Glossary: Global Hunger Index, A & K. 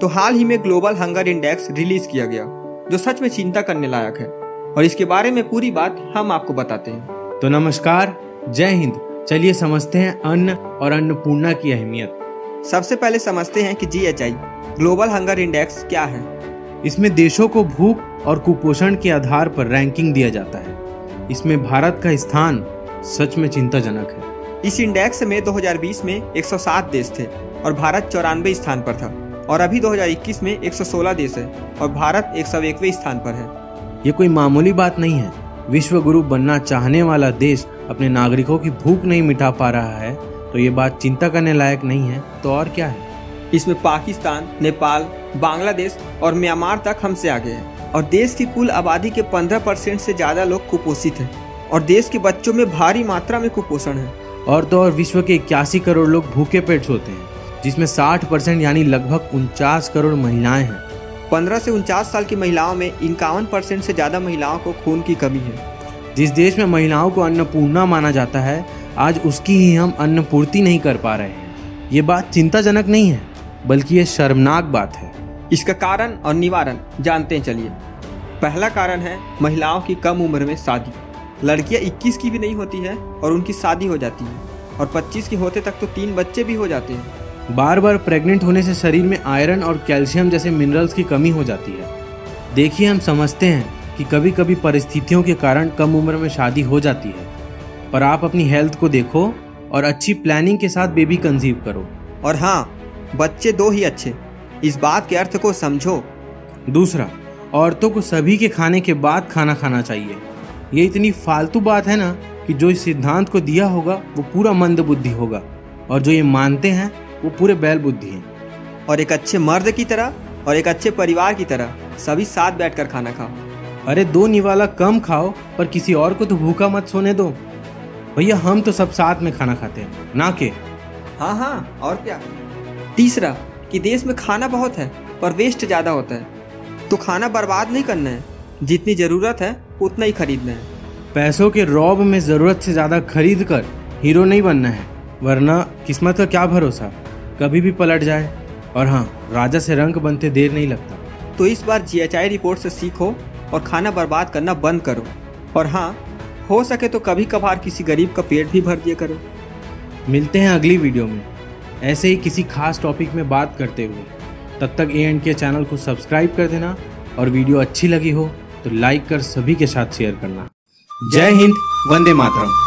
तो हाल ही में global hunger index release किया गया, जो सच में चिंता करने लायक है, और इसके बारे में पूरी बात हम आपको बताते हैं। तो नमस्कार, जय हिंद। चलिए समझते हैं अन्न और अन्नपूर्णा की अहमियत। सबसे पहले समझते हैं कि GHI ग्लोबल हंगर इंडेक्स क्या है। इसमें देशों को भूख और कुपोषण के आधार पर रैंकिंग दिया जाता है। इसमें भारत का स्थान सच में चिंताजनक है। इस इंडेक्स में 2020 में 107 देश थे और भारत 94 स्थान पर था, और अभी 2021 में 116 देश है और भारत 101वें स्थान पर है। ये कोई मामूली बात नहीं है। विश्व गुरु बनना चाहने वाला देश अपने नागरिकों की भूख नहीं मिटा पा रहा है, तो ये बात चिंता करने लायक नहीं है, तो और क्या है। इसमें पाकिस्तान, नेपाल, बांग्लादेश और म्यांमार तक हमसे आगे हैं, और देश की कुल आबादी के 15% से ज़्यादा लोग कुपोषित हैं, और देश के बच्चों में भारी मात्रा में कुपोषण है। और तो और विश्व के 81 करोड़ लोग भूखे पेट सोते हैं, जिसमें 60% यानी लगभग 49 करोड़ महिलाएँ हैं। 15 से 49 साल की महिलाओं में 51% से ज़्यादा महिलाओं को खून की कमी है। जिस देश में महिलाओं को अन्नपूर्णा माना जाता है, आज उसकी ही हम अन्नपूर्ति नहीं कर पा रहे हैं। ये बात चिंताजनक नहीं है, बल्कि ये शर्मनाक बात है। इसका कारण और निवारण जानते हैं, चलिए। पहला कारण है महिलाओं की कम उम्र में शादी। लड़कियां 21 की भी नहीं होती है और उनकी शादी हो जाती है, और 25 के होते तक तो 3 बच्चे भी हो जाते हैं। बार बार प्रेग्नेंट होने से शरीर में आयरन और कैल्शियम जैसे मिनरल्स की कमी हो जाती है। देखिए, हम समझते हैं कि कभी कभी परिस्थितियों के कारण कम उम्र में शादी हो जाती है, पर आप अपनी हेल्थ को देखो और अच्छी प्लानिंग के साथ बेबी कंसीव करो। और हाँ, बच्चे 2 ही अच्छे, इस बात के अर्थ को समझो। दूसरा, औरतों को सभी के खाने के बाद खाना खाना चाहिए। ये इतनी फालतू बात है ना कि जो इस सिद्धांत को दिया होगा वो पूरा मंदबुद्धि होगा, और जो ये मानते हैं वो पूरे बैलबुद्धि हैं। और एक अच्छे मर्द की तरह और एक अच्छे परिवार की तरह सभी साथ बैठ कर खाना खाओ। अरे 2 निवाला कम खाओ, पर किसी और को तो भूखा मत सोने दो। भैया, हम तो सब साथ में खाना खाते हैं ना के। हाँ, और क्या। तीसरा, कि देश में खाना बहुत है पर वेस्ट ज़्यादा होता है, तो खाना बर्बाद नहीं करना है, जितनी ज़रूरत है उतना ही खरीदना है। पैसों के रौब में ज़रूरत से ज़्यादा खरीद कर हीरो नहीं बनना है, वरना किस्मत का क्या भरोसा, कभी भी पलट जाए। और हाँ, राजा से रंक बनते देर नहीं लगता। तो इस बार GHI रिपोर्ट से सीखो और खाना बर्बाद करना बंद करो। और हाँ, हो सके तो कभी कभार किसी गरीब का पेट भी भर दिया करो। मिलते हैं अगली वीडियो में ऐसे ही किसी खास टॉपिक में बात करते हुए। तब तक A&K चैनल को सब्सक्राइब कर देना, और वीडियो अच्छी लगी हो तो लाइक कर सभी के साथ शेयर करना। जय हिंद, वंदे मातरम।